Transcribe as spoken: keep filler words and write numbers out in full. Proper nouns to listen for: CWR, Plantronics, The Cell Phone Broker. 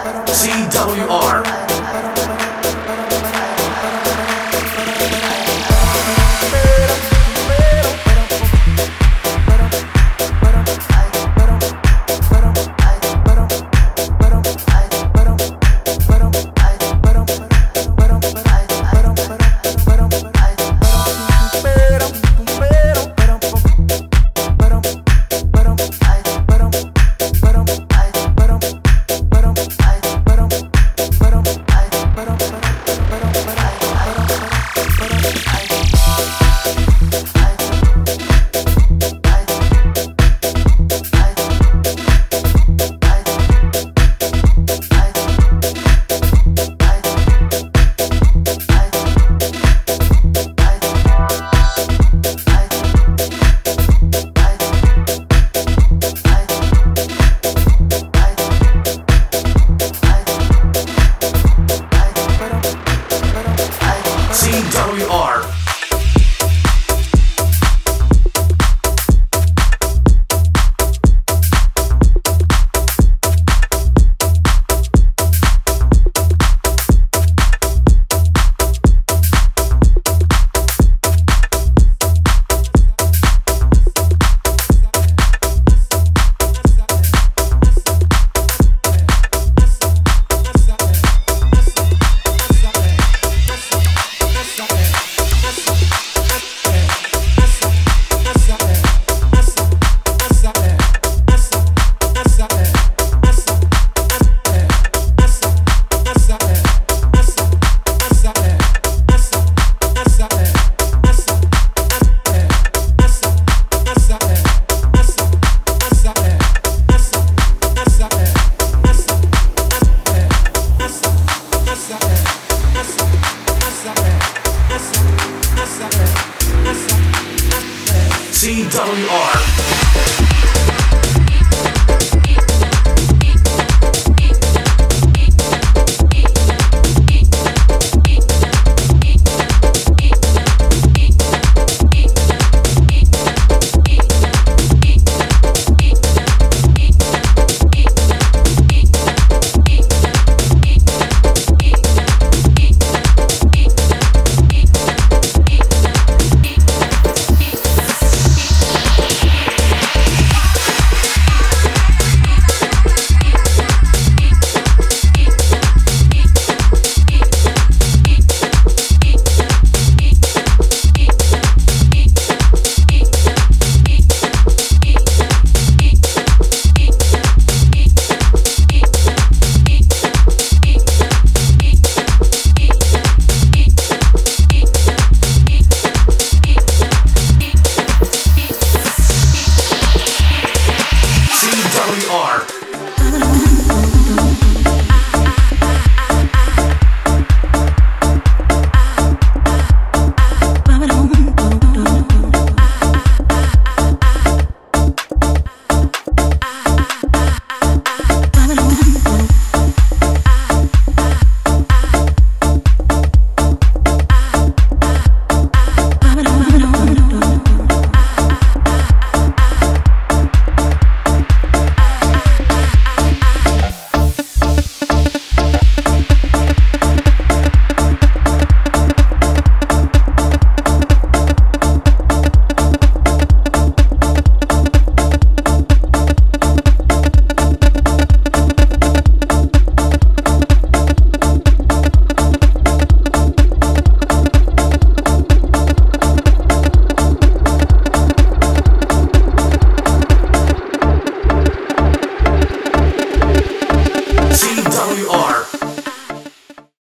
C W R. C W R. C W R. We are.